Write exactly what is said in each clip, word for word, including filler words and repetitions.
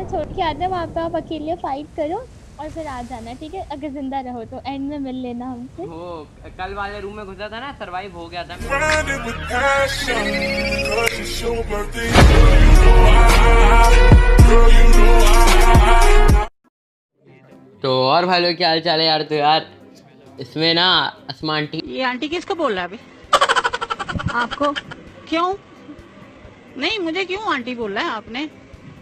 तुम्हें छोड़ के आते हैं, वहाँ पे आप अकेले फाइट करो और फिर आ जाना, ठीक है? अगर जिंदा रहो तो एंड में मिल लेना हमसे। वो कल वाले रूम में घुसा था ना, सरवाइव हो गया था। तो और भाई लोग क्या हाल चाल है यार? तो यार इसमें ना अस्मा आंटी, ये आंटी किसको बोल रहा है अभी आपको? क्यों नहीं, मुझे क्यों आंटी बोल रहा है आपने?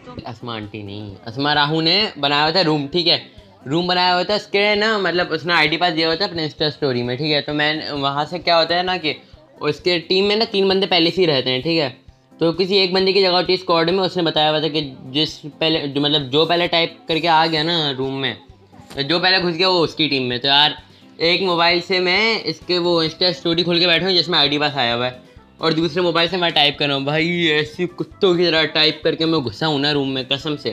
तो अस्मा आंटी नहीं, अस्मा राहू ने बनाया हुआ था रूम, ठीक है? रूम बनाया हुआ था इसके ना, मतलब उसने आईडी पास दिया हुआ था अपने इंस्टा स्टोरी में, ठीक है? तो मैं वहाँ से क्या होता है ना कि उसके टीम में ना तीन बंदे पहले से ही रहते हैं, ठीक है? तो किसी एक बंदे की जगह होती है स्क्वाड में, उसने बताया हुआ था कि जिस पहले जो मतलब जो पहले टाइप करके आ गया ना रूम में, जो पहले घुस गया वो उसकी टीम में। तो यार एक मोबाइल से मैं इसके वो इंस्टा स्टोरी खोल के बैठा हूँ जिसमें आईडी पास आया हुआ है, और दूसरे मोबाइल से मैं टाइप कर रहा हूँ। भाई ऐसी कुत्तों की तरह टाइप करके मैं घुसा हूँ ना रूम में, कसम से।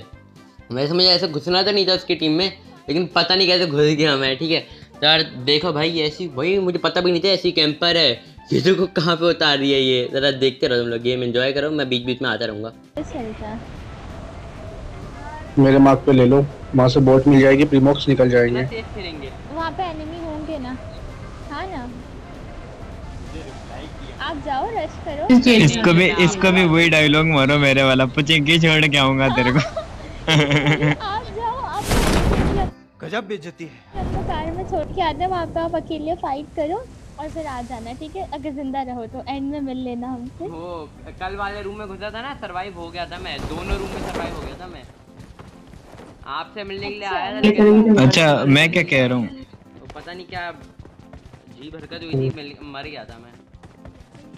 वैसे मुझे ऐसे घुसना तो नहीं था उसकी टीम में, लेकिन पता नहीं कैसे घुस गया मैं, ठीक है? तो यार देखो भाई ऐसी, भाई मुझे पता भी नहीं था ऐसी कैंपर है, किसी को कहाँ पर उतार रही है ये। ज़रा देखते रहो तुम लोग, गेम इन्जॉय करो, मैं बीच बीच में आता रहूँगा। मेरे मार्क पे ले लो, वहाँ से बोट मिल जाएगी, प्रीमॉक्स निकल जाएंगे, वहाँ पे एनिमी होंगे ना, हाँ ना? आप जाओ, रश करो। इसको भी इसको भी वही डायलॉग मारो मेरे वाला, पूछेंगे छोड़ के आऊँगा तेरे को। आप जाओ, आप गजब बेइज्जती है। आपको कार में छोड़ के आते हैं, वहाँ पे आप अकेले फाइट करो और फिर आ जाना, ठीक है? अगर जिंदा रहो तो एंड में मिल लेना हमसे। वो कल वाले रूम में घुसा था ना, सरवाइव हो गया था मैं, दोनों रूम में सरवाइव हो गया था मैं, आपसे मिलने के लिए आया था। अच्छा मैं क्या कह रहा हूँ, तो पता नहीं क्या जी हरकत हुई थी, मर गया था मैं,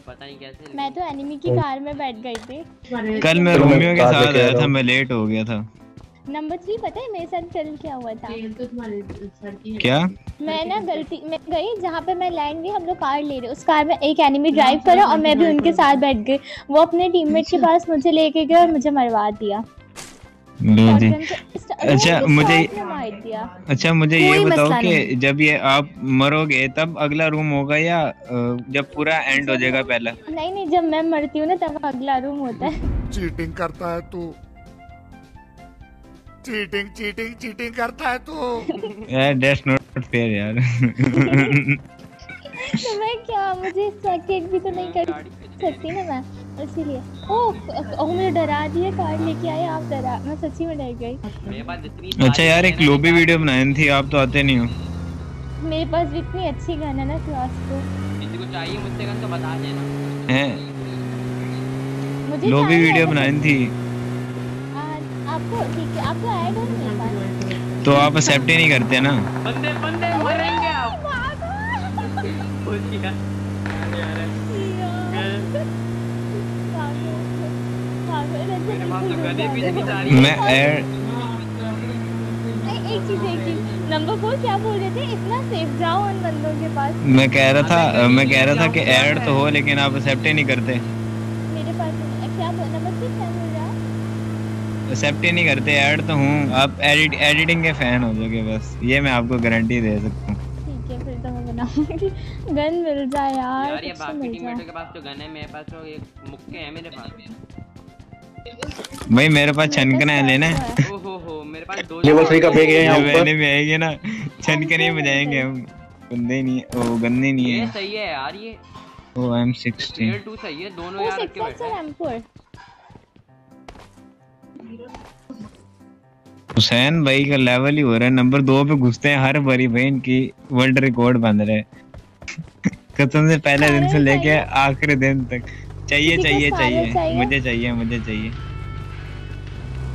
पता नहीं कैसे। मैं तो एनिमी की कार में बैठ गई थी। कल मैं रोमियो के साथ आया था, मैं लेट हो गया था। नंबर थ्री पता है मेरे साथ चल क्या हुआ था? क्या मैं ना गलती मैं गई जहाँ पे मैं लैंड गई, हम लोग कार ले रहे, उस कार में एक एनिमी ड्राइव करा और मैं भी उनके साथ बैठ गई। वो अपने टीममेट के पास मुझे लेके गए और मुझे मरवा दिया। अच्छा मुझे अच्छा मुझे ये बताओ कि जब ये आप मरोगे तब अगला रूम होगा या जब पूरा एंड हो जाएगा पहला? नहीं नहीं, जब मैं मरती हूँ ना तब अगला रूम होता है। चीटिंग करता है तू, चीटिंग चीटिंग चीटिंग करता है तू यार, दैट्स नॉट फेयर यार। तो मैं क्या, मुझे स्ट्राइक भी तो नहीं कर सकती ना मैं, इसीलिए। ओ, मुझे डरा दिया, कार्ड लेके आए आप, डरा, मैं सच्ची में डर गई। अच्छा यार एक लोबी वीडियो बनानी थी, आप तो आते नहीं हो। मेरे पास इतनी अच्छी गन है ना, क्लास को किसी को चाहिए मुझसे गन तो बता देना हैं। मुझे लोबी वीडियो बनानी थी आपको, ठीक है? आपको ऐड हो नहीं पाया तो आप एक्सेप्ट ही नहीं करते ना। बंदे बंदे मरेंगे आप, बोल दिया मैं ऐड। एक चीज एक चीज नंबर फोर क्या बोल रहे थे, इतना सेफ जाओ उन बंदों के पास। मैं कह रहा था मैं कह रहा था कि ऐड तो हो लेकिन आप एक्सेप्ट ही नहीं करते। मेरे पास क्या नंबर थ्री क्या बोल रहा है, एक्सेप्ट ही नहीं करते। ऐड तो हूँ, आप एडिट एडिटिंग के फैन हो जाओगे बस, ये मैं आपको गारंटी दे सकता हूँ। ठीक है फिर तो मैं बनाऊंगी, गन मिल जाए यार। यार ये बाकी टीममेटों के पास तो गन है, मेरे पास तो ये मुक्के हैं। मेरे पास भाई मेरे पास छनकना है, लेना है। ओ हो हो, मेरे पास दो लेवल थ्री का बैग है यहां ऊपर। मैंने भी आएंगे ना, छनकने बजाएंगे हम, गंदे नहीं ओ गंदे नहीं है। ये सही है यार, ये oh I am sixteen tier two सही है दोनों यार के बैठे। हुसैन भाई का लेवल ही हो रहा है, नंबर दो पे घुसते हैं हर बारी भाई, इनकी वर्ल्ड रिकॉर्ड बन रहा है कसम से, पहले दिन से लेके आखिरी दिन तक। चाहिए चाहिए चाहिए, चाहिए मुझे चाहिए मुझे चाहिए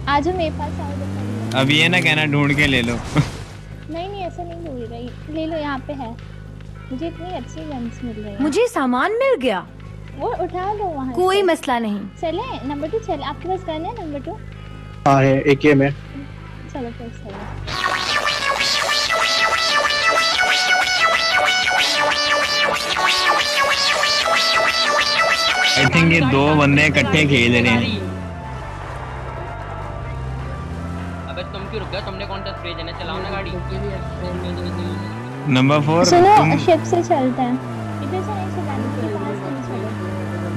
आज मेरे पास आओ। अब ये ना कहना ढूंढ के ले लो। नहीं नहीं ऐसा नहीं बोल रही, ले लो यहाँ पे है। मुझे इतनी अच्छी गन्स मिल रही है, मुझे सामान मिल गया, वो उठा लो वहाँ, कोई मसला नहीं। चले नंबर टू, चले आपके पास गन है नंबर टू? हाँ है, एक ही में। चलो फिर चलो। आई थिंक ये दो बंदे इकट्ठे खेल रहे हैं। अबे तुम क्यों रुक गए, तुमने कौन सा स्प्रे देना, चलाओ ना गाड़ी। नंबर फोर सुनो, शिप से चलते हैं, इधर से नहीं चलाने के लिए, वहां से चलो।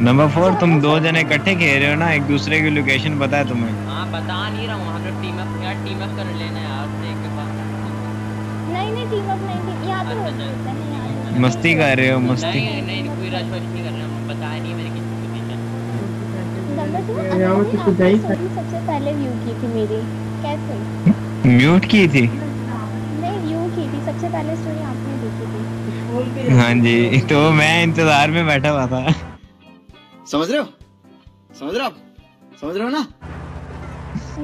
नंबर फोर, तुम दो जने इकट्ठे खेल रहे हो ना, एक दूसरे की लोकेशन पता है तुम्हें? हाँ बता नहीं रहा हूँ, हम लोग टीम अप यार, टीम अप कर लेना यार। देख पा नहीं नहीं टीम अप नहीं, यहां पे होता है। मस्ती कर रहे हो? मस्ती नहीं नहीं, कोई रश वश नहीं कर रहा हूं, पता नहीं मेरे किसको। यार वो तो सही सबसे पहले व्यू की थी मेरी, कैसे म्यूट की थी? नहीं व्यू की थी सबसे पहले, स्टोरी आपने देखी थी? हां जी, तो मैं इंतजार में बैठा हुआ था। समझ रहे हो? समझ रहे हो आप? समझ रहे हो ना?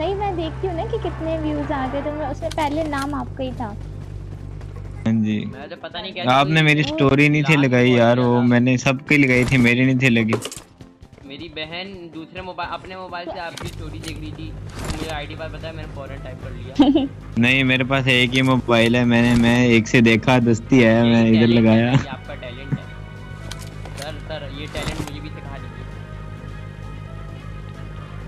नहीं मैं देखती हूँ ना कि कितने व्यूज आ गए, तो मैं उसमें पहले नाम आपका ही था। हाँ जी, मैं तो पता नहीं कैसे आपने मेरी स्टोरी नहीं थी लगाई यार, वो मैंने सबकी लगाई थी, मेरी नहीं थी लगी। मेरी बहन दूसरे मोबाइल, अपने मोबाइल से आपकी स्टोरी देख रही थी, मुझे आईडी पर पता है, मैंने फौरन टाइप कर लिया। नहीं मेरे पास एक ही मोबाइल है, मैंने मैं एक से देखा, दस्ती है मैं इधर लगाया। आपका टैलेंट है सर, सर ये टैलेंट मुझे भी सिखा दीजिए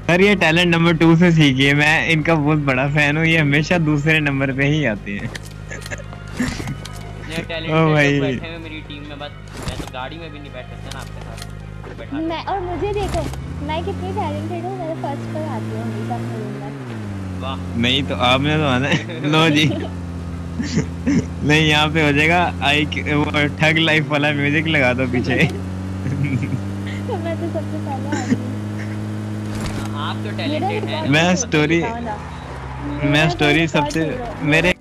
सर। ये टैलेंट नंबर टू से सीखिए, मैं इनका बहुत बड़ा फैन हूँ, ये हमेशा दूसरे नंबर पे ही आते हैं। ये टैलेंट तो बैठे हैं मेरी टीम में, बस मैं तो गाड़ी में भी नहीं बैठ सकता ना आपके साथ बैठा। मैं और मुझे देखो, मैं कितनी टैलेंटेड हूँ, मैं फर्स्ट पर आती हूँ हमेशा में। वाह, नहीं तो आपने तो आना है। लो जी। नहीं यहाँ पे हो जाएगा, आई वो ठग लाइफ वाला म्यूजिक लगा दो पीछे। मैं तो सबसे पहले आती हूँ। आप तो टैलेंटेड हैं। मैं स्टोरी मैं स्टोरी सबसे मेरे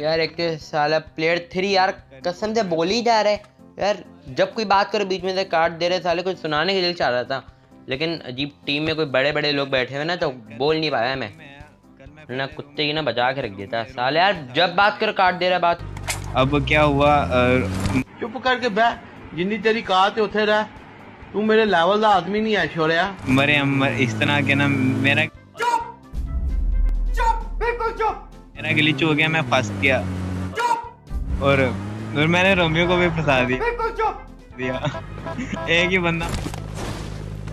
यार, एक साला प्लेयर थ्री यार कसम से बोल ही जा रहे यार, जब कोई बात करो बीच में से काट दे रहे, साले कुछ सुनाने के लिए चाह रहा था, लेकिन अजीब टीम में कोई बड़े बड़े लोग बैठे हुए ना, तो बोल नहीं पाया मैं ना, कुत्ते की ना बजा के रख देता साले यार, जब बात करो काट दे रहा बात। अब क्या हुआ, चुप करके बैठ, जिन्नी तेरी कहाते उठे रहा, तू मेरे लेवल का आदमी नहीं है छोरिया। मरे अमर इस तरह के ना, मेरा चुप चुप बिल्कुल चुप, मेरा ग्लिच हो गया, मैं फंस गया और और मैंने रोमियो को भी फंसा दिया, बिल्कुल चुप दिया। एक ही बंदा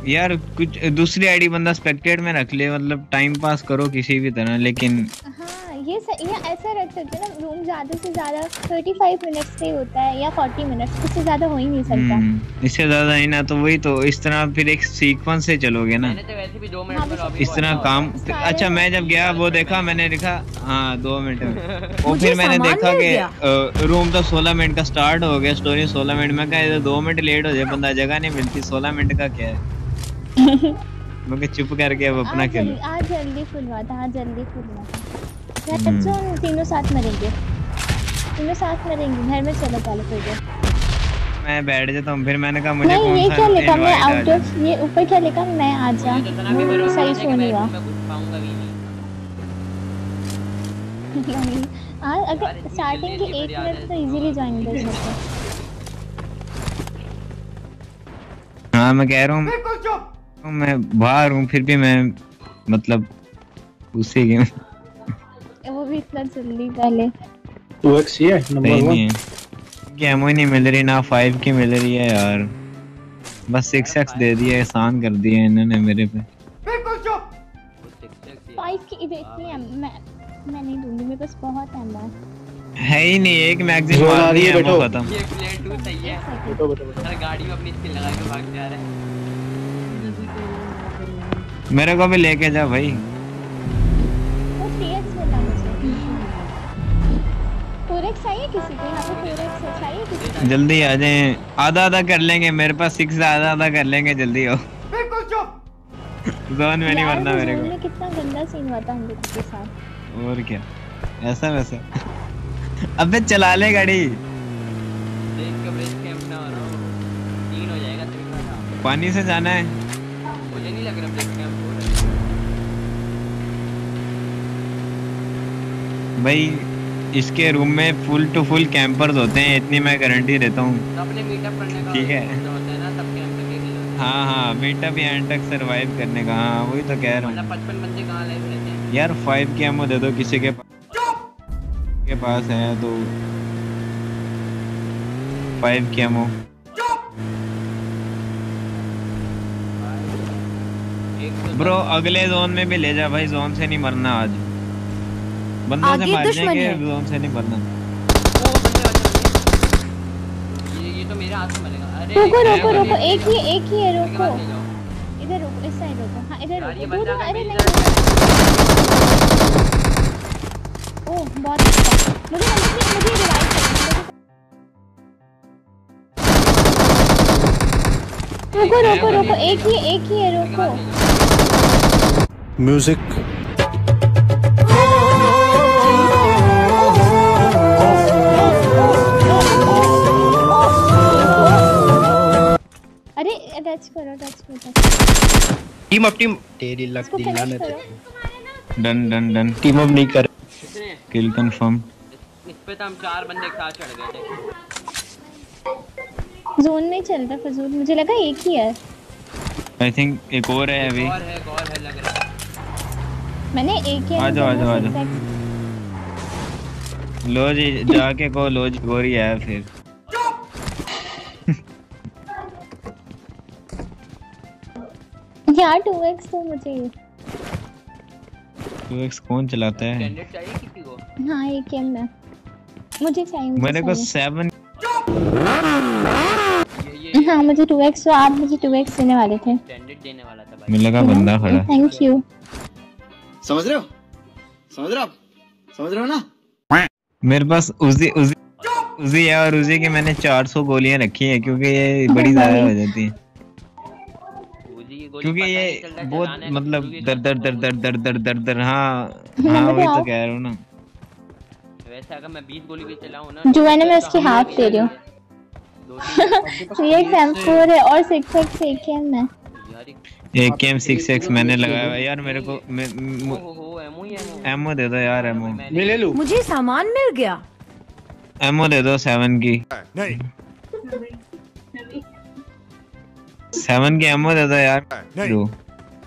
यार, कुछ दूसरी आईडी बंदा स्पेक्टेड में रख ले, मतलब टाइम पास करो किसी भी तरह, लेकिन हाँ ये स, या ऐसा रख सकते ना, रूम ज़्यादा से ज़्यादा पैंतीस मिनट्स का ही होता है या चालीस मिनट्स, इससे ज़्यादा हो ही नहीं सकता, इससे ज़्यादा ही ना, तो वही तो इस तरह फिर एक सीक्वेंस से चलोगे ना। मैंने तो वैसे भी दो मिनट पर इस तरह काम, अच्छा मैं जब गया वो देखा, मैंने देखा हाँ दो मिनट में, और फिर मैंने देखा कि रूम तो सोलह मिनट का स्टार्ट हो गया, स्टोरी सोलह मिनट में, कहा दो मिनट लेट हो जाए बंदा, जगह नहीं मिलती, सोलह मिनट का क्या है। मुझे चुप करके अब अपना खेलो। आज जल्दी खुलवा था, आज जल्दी खुलवा था। चलो तीनों साथ मरेंगे, तीनों साथ मरेंगे, घर में चलो पहले फिर। मैं बैठ जाता हूँ, फिर मैंने कहा मुझे कौन सा ये क्या लिखा, मैं आउट ऑफ ये ऊपर क्या लिखा, मैं आ जा सही सोने का। अगर स्टार्टिंग के एक मिनट तो इजीली ज्वाइन कर सकते। हाँ मैं कह रहा हूँ मैं बाहर हूँ, फिर भी मैं मतलब उसी गेम। वो भी इतना जल्दी पहले। टू एक्स ही है नंबर वन। गेमो ही नहीं मिल रही ना, फाइव की मिल रही है यार, बस सिक्स एक्स दे दिया, एहसान कर दिया इन्होंने मेरे पे। बिल्कुल चुप। फाइव की इतनी है, मैं मैं नहीं दूंगी, मेरे पास बहुत एम्बर है ही नहीं, एक मैगजीन आ रही है बेटो। ये प्लेयर टू सही है बेटो, बेटो बेटो गाड़ी में अपनी स्किल लगा के भाग जा रहा है। मेरे को भी लेके जा भाई, वो टीएक्स वाला मुझे टोरेक्स चाहिए, किसी को यहाँ पे टोरेक्स चाहिए किसी। जल्दी आ जाएं, आधा आधा कर लेंगे, मेरे पास सिक्स आधा आधा कर लेंगे, जल्दी आओ। बिल्कुल चुप, जोन में नहीं मरना मेरे को। यार कितना गंदा सीन हुआ था हम लोगों के साथ, और क्या ऐसा वैसा। अबे चला ले गाड़ी, देख कवरेज कैंप ना हो रहा हो, तीन हो जाएगा तेरा। पानी से जाना है, मुझे नहीं लग रहा है भाई, इसके रूम में फुल टू फुल कैंपर्स होते हैं, इतनी मैं गारंटी देता हूँ। अपने मीटअप करने का ठीक है ना, सब कैंप। हाँ हाँ मीटअप या एंड तक सरवाइव करने का, हाँ वही तो कह रहा हूँ। पचपन बंदे कहाँ लाइव रहते हैं यार, फाइव के एमओ दे दो किसी के के पास है तो, फाइव के एमओ ब्रो अगले जोन में भी ले जा भाई, जोन से नहीं मरना आज, बंदों से मार जाएंगे, जोन से नहीं मरना। ये ये तो मेरे हाथ में मरेगा। रुको रोको रोको एक ही एक ही है रोको इधर रुको इस साइड रुको हां इधर रुको दो अरे नहीं ओ बहुत मुझे मुझे रिवाइव कर रुको रोको रोको एक ही एक ही है रोको म्यूजिक टच करो टच करो टीम अप टीम तेरी लक दिलाने तेरी done done done team up नहीं कर कितने किल कंफर्म इस पे तो हम चार बंदे एक साथ चढ़ गए थे जोन में चल रहा फजूल मुझे लगा एक ही है आई थिंक एक और है अभी और है और है लग रहा है मैंने एक ही आ जाओ आ जाओ आ जाओ लो जी जाके को लोज गोरी है फिर यार टू एक्स तो मुझे टू एक्स कौन चलाता है स्टैंडर्ड चाहिए किसी को हां एक एम में मुझे चाहिए मुझे मेरे को सेवन हां मुझे टू एक्स तो आप मुझे टू एक्स देने वाले थे स्टैंडर्ड देने वाला था भाई मिलेगा बंदा खड़ा थैंक यू समझ रहे हो समझ रहे हो आप समझ रहे हो ना मेरे पास उसी उसी उसी है और उसी की मैंने चार सौ गोलियां रखी हैं क्योंकि ये बड़ी ज्यादा हो जाती है क्योंकि ये बहुत मतलब दर दर दर दर दर दर दर दर हाँ हाँ वही तो कह रहा हूँ ना वैसे अगर मैं बीस गोली भी चलाऊँ ना जो है ना मैं उसकी हाफ दे रही हूँ थ्री एक्स एम फोर है और सिक्स एक्स एक एम है एक एम सिक्स एक्स मैंने लगाया है यार मेरे को एमओ दे दो यार एमओ मैं ले लूँ मुझे सामान मिल गया एमओ दे दो सेवन की सेवन के एमो देता यार प्रो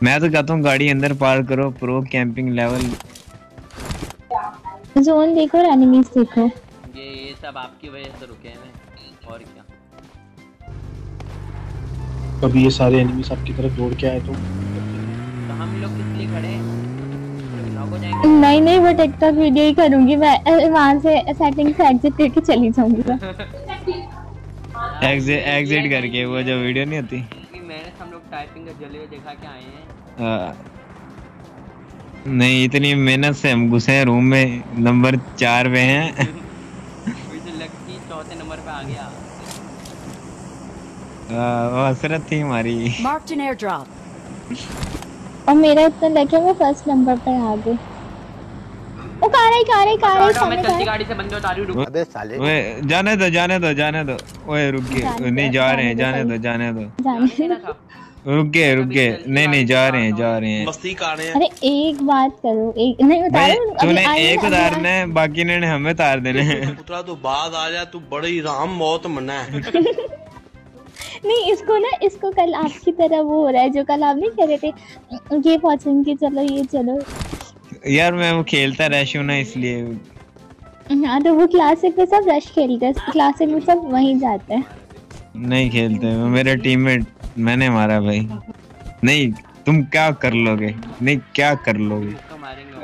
मैं तो कहता हूँ गाड़ी अंदर पार करो प्रो कैंपिंग लेवल जोन देखो एनिमीज देखो ये ये सब आपकी वजह से रुके हैं और क्या अभी ये सारे एनिमीज आपकी तरफ दौड़ के आए तो हम लोग किस लिए खड़े हैं नहीं नहीं वो टिकटॉक वीडियो ही करूंगी मैं वहाँ से सेटिंग से एग्जिट करके चली जाऊंगी एग्जिट एग्जिट करके वो जो वीडियो नहीं होती मैंने हम लोग टाइपिंग का जले देखा के आए हैं नहीं इतनी मेहनत से हम घुसे हैं रूम में नंबर चार पे हैं लकी चौथे नंबर पे आ गया आ, वो हसरत थी हमारी मार्क्ड एन एयर ड्रॉप और मेरा इतना लकी मैं फर्स्ट नंबर पे आ गई ओ कार है कार है कार है सामने मैं गाड़ी से बंदे उतार रही हूं अबे साले ओए जाने दो जाने दो जाने दो ओए रुक गए नहीं जा रहे हैं जाने दो जाने दो रुक गए रुक गए नहीं नहीं जा रहे हैं जा रहे हैं मस्ती कर रहे हैं अरे एक बात करो एक नहीं उतारो तूने एक उतारना है बाकी इन्होंने हमें उतार देने हैं उतरा तो बाद आ जा तू बड़ी राम मौत मना है नहीं इसको ना इसको कल आपकी तरह वो हो रहा है जो कल आप नहीं कह रहे थे ये पहुंचेंगे कि चलो ये चलो यार मैं वो खेलता रश हूँ ना इसलिए हाँ तो वो क्लासिक में सब रश खेलते हैं क्लासिक में सब वहीं जाते हैं नहीं खेलते वो मेरा टीममेट मैंने मारा भाई नहीं तुम क्या कर लोगे नहीं क्या कर लोगे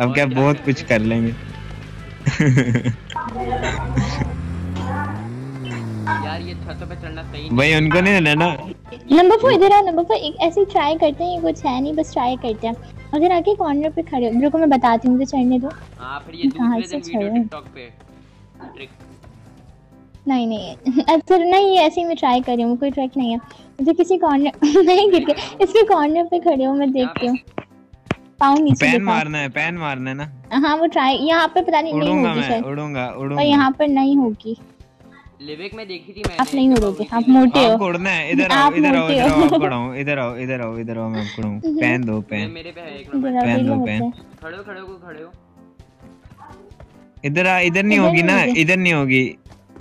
अब क्या बहुत कुछ कर लेंगे यार ये छतों पे चढ़ना सही नहीं भाई उनको नहीं लेना नंबर फोर इधर आओ नंबर फोर ऐसे ट्राई करते हैं ये कुछ है नहीं बस ट्राई करते हैं अगर आके कॉर्नर पे खड़े हो रुको मैं बताती हूँ मुझे चढ़ने दो हां फिर ये दूसरे दिन वीडियो टिकटॉक पे ट्रिक नहीं नहीं अक्सर नहीं ऐसे ही मैं ट्राई कर रही हूं कोई ट्रिक नहीं है मुझे किसी कॉर्नर नहीं गिर के इसके कॉर्नर पे खड़े हो मैं देखती हूं पाँव नीचे पैन मारना है पैन मारना है ना हां वो ट्राई यहां पे पता नहीं नहीं होगी शायद उड़ूंगा उड़ूंगा और यहां पर नहीं होगी लिविक में देखी थी मैंने आप नहीं उड़ोगे आप मोटे हो उड़ना है इधर आओ इधर आओ इधर आओ पकड़ाऊं इधर आओ इधर आओ इधर आओ मैं पकड़ाऊं पैन दो पैन मेरे पे है एक नंबर पैन दो पैन खड़े हो खड़े हो खड़े हो इधर आ इधर नहीं होगी ना इधर नहीं होगी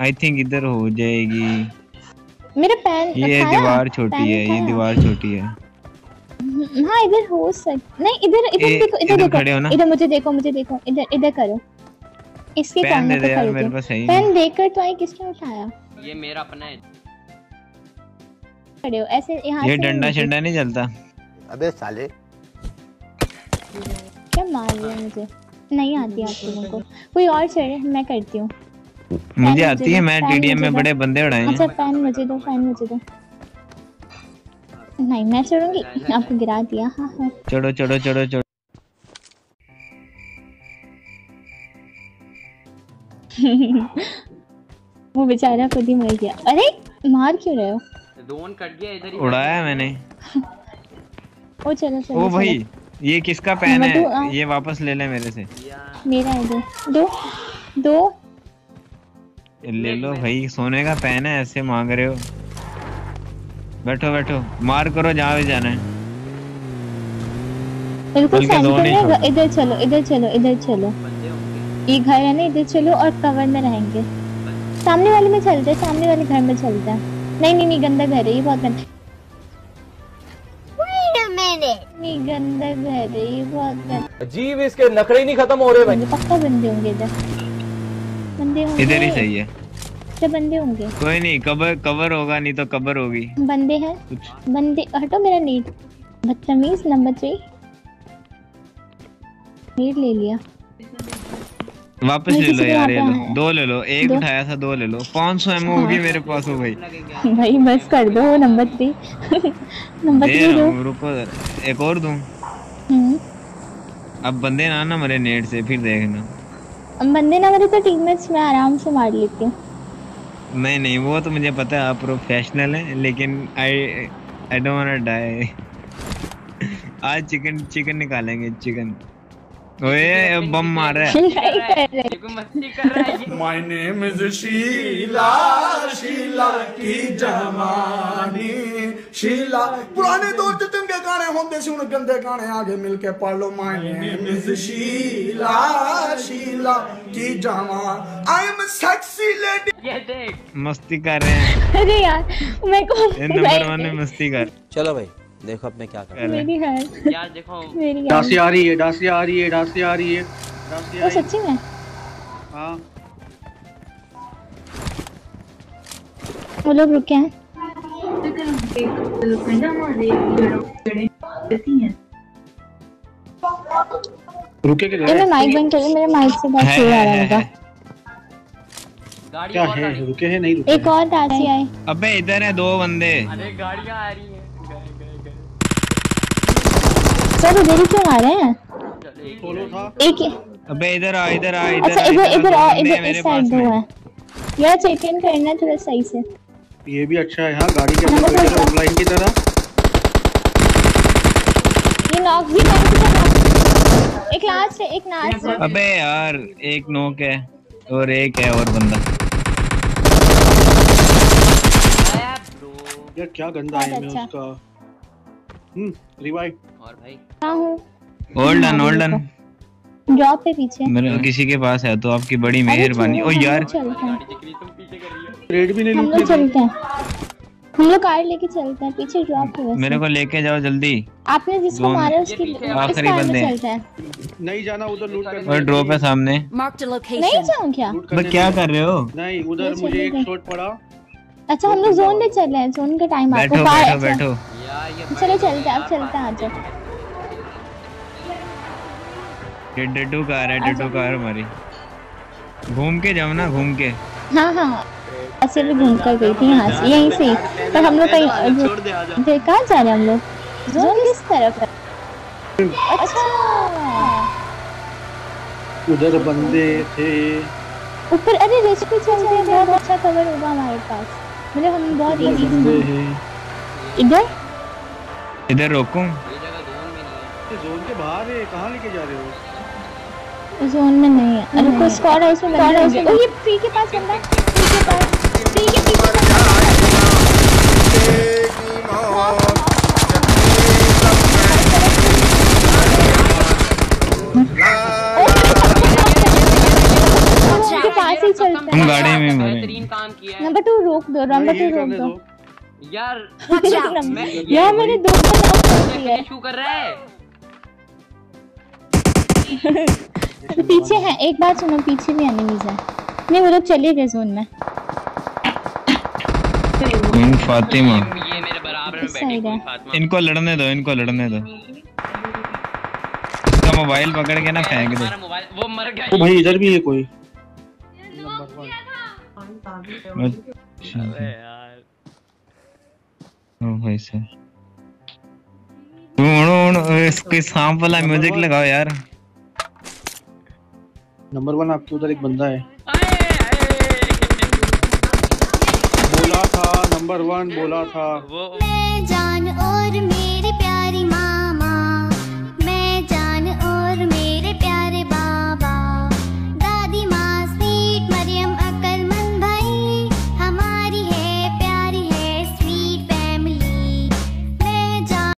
आई थिंक इधर हो जाएगी मेरा पैन ये दीवार छोटी है ये दीवार छोटी है हां इधर हो सकता नहीं इधर इधर देखो इधर देखो इधर मुझे देखो मुझे देखो इधर इधर करो इसके पेन दे यार मेरे पास है पेन देकर तो आई किसने उठाया ये मेरा अपना है खड़े हो ऐसे यहां ये डंडा शंडा नहीं चलता अबे साले क्या मार रहे मुझे नहीं आती आप लोगों को कोई और चढ़े मैं करती हूं मुझे आती है मैं टीडीएम में बड़े बंदे उड़ाए हैं अच्छा पेन मुझे दो पेन मुझे दो नहीं मैं चढ़ूंगी, आपको गिरा दिया। हाँ हाँ चढ़ो चढ़ो चढ़ो चढ़ो। वो बेचारा खुद ही मर गया। अरे मार क्यों रहे हो? ड्रोन कट गया, इधर ही उड़ाया मैंने। ओ चलो चलो। ओ भाई ये किसका पेन है? ये वापस ले ले मेरे से। मेरा है। दो दो दो ले लो भाई, सोने का पेन है, ऐसे मांग रहे हो। बैठो बैठो, मार करो जहाँ भी जाना है। बिल्कुल सेंटर, इधर चलो इधर चलो इधर चलो। ये घर है ना, इधर चलो और कवर में रहेंगे। सामने वाले में चलते हैं, सामने वाले घर में चलते हैं। नहीं नहीं नहीं, गंदा घर है ये, बहुत गंदा। नहीं गंदा घर है ये, बहुत गंदा। अजीब, इसके नखरे ही नहीं खत्म हो रहे भाई। पक्का बंदे होंगे इधर, बंदे होंगे इधर ही सही है। बंदे होंगे, कोई नहीं, कवर कवर होगा, नहीं तो कवर होगी। बंदे हैं, बंदे। हटो मेरा नीट, बदतमीज नंबर थ्री। नीट ले लिया, वापस ले लो यार, ये लो, दो ले लो, एक उठाया था, दो ले लो। पाँच सौ एमओ होगी मेरे पास। हो भाई भाई बस कर दो नंबर थ्री। नंबर थ्री दो, रुको एक और दूं। अब बंदे ना ना मरे नेट से, फिर देखना। अब बंदे ना मरे तो टीममेट्स मैं आराम से मार लेती हूँ। नहीं नहीं वो तो मुझे पता है, आप प्रोफेशनल हैं, लेकिन I I don't want to die. आज चिकन चिकन निकालेंगे, चिकन। ओए बम मार रहा है, मस्ती कर रहा है। My name is Sheila, Sheila की जमानी, शीला। पुराने दौर से तुम क्या गाने होंदे सी, हुण गंदे गाने आगे मिलके पालो। My name is Sheila, Sheila की जमानी, आई एम सेक्सी लेडी। ये देख मस्ती कर रहे हैं। अरे यार मैं को नंबर वन में मस्ती कर। चलो भाई देखो अपने क्या कर। मेरी है यार, देखो डांसी आ रही है, डांसी आ रही है, डांसी आ रही है, डांसी आ रही है। सच्ची में? हां वो लोग रुके हैं, लोग पंजाब और ये रहती हैं, रुके के गए। मैं माइक बंद कर, मेरे माइक से बात हो रहा है। गाड़ी और है, रुके हैं नहीं रुके। एक और डांसी आए। अबे इधर है दो बंदे। अरे गाड़ियां आ रही हैं। सर इधर ही क्यों आ रहे हैं? एक अबे इधर आ, इधर आ, इधर। अच्छा इधर इधर आ, इधर इस साइड दो है यार। चेक इन करना थोड़ा सही से। ये भी अच्छा है। हां गाड़ी के अंदर ऑफलाइन की तरह ये नॉक भी कर। एक लास्ट है, एक लास्ट। अबे यार एक नॉक है और एक है और बंदा। यार क्या गंदा है उसका। Hmm revive. और भाई हां हूं। Hold on hold on, job पे पीछे मेरे किसी के पास है तो आपकी बड़ी मेहरबानी। ओ यार रेड भी नहीं लेते, चलते हैं हम लोग, कार लेके चलते हैं पीछे जॉब पे। मेरे को लेके जाओ जल्दी। आपने जिसको मारा उसकी आखिरी बंदे हैं। नहीं जाना उधर, लूट करना। और ड्रॉप है सामने, नहीं जाऊं क्या? मैं क्या कर रहे हो? नहीं उधर मुझे एक शॉट पड़ा। अच्छा हम लोग जोन में चल रहे हैं, जोन का टाइम आपको पार है। बैठो बैठो, चलो चलते हैं, अब चलते हैं। आ जाओ। ये डड्डू कार है, डड्डू कार हमारी। घूम के जाओ ना, घूम के। हाँ हाँ ऐसे भी घूम कर गई थी यहाँ से, यहीं से। पर हम लोग कहीं देखा जा रहे हैं। हम लोग जोन किस तरफ है? अच्छा उधर बंदे थे ऊपर। अरे रेस्क्यू चल रही है, बहुत अच्छा कवर होगा हमारे पास। मतलब हम बहुत इजी। इधर इधर रोको, ये जगह जोन में नहीं है, जोन के बाहर है। कहां लेके जा रहे हो? जोन में नहीं है। अरे को स्क्वाड हाउस में बंदा है। ओ ये पी के पास बंदा है, पी के पास, पी के पीछे बंदा है। की मौत पास ही चलता है। तुम गाड़ी में मरे। नंबर टू रोक दो, नंबर टू रोक दो यार। मैं यार मैंने दो शू कर रहा है। पीछे है, एक बात सुनो, पीछे भी एनिमीज है। नहीं वो लोग चले गए जोन में। इन फातिमा ये मेरे बराबर में बैठी है। फातिमा इनको लड़ने दो, इनको लड़ने दो। इसका मोबाइल पकड़ के ना फेंक दो। वो मर गया। ओ भाई इधर भी है कोई। अबे यार ओ भाई साहब इसके सांप वाला म्यूजिक लगाओ यार। नंबर वन आपके उधर एक बंदा है। बोला था नंबर वन बोला था वो जान और मेरी प्यारी माँ।